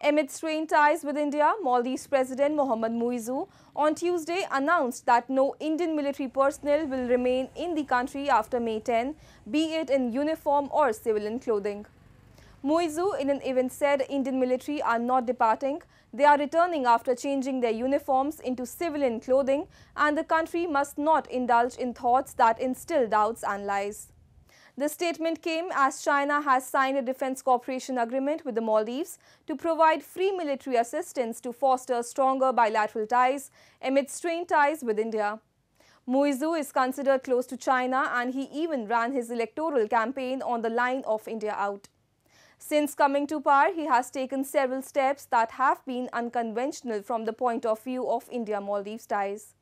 Amid strained ties with India, Maldives President Mohamad Muizzu on Tuesday announced that no Indian military personnel will remain in the country after May 10, be it in uniform or civilian clothing. Muizzu in an event said Indian military are not departing, they are returning after changing their uniforms into civilian clothing, and the country must not indulge in thoughts that instill doubts and lies. The statement came as China has signed a defense cooperation agreement with the Maldives to provide free military assistance to foster stronger bilateral ties amid strained ties with India. Muizzu is considered close to China, and he even ran his electoral campaign on the line of India out. Since coming to power, he has taken several steps that have been unconventional from the point of view of India-Maldives ties.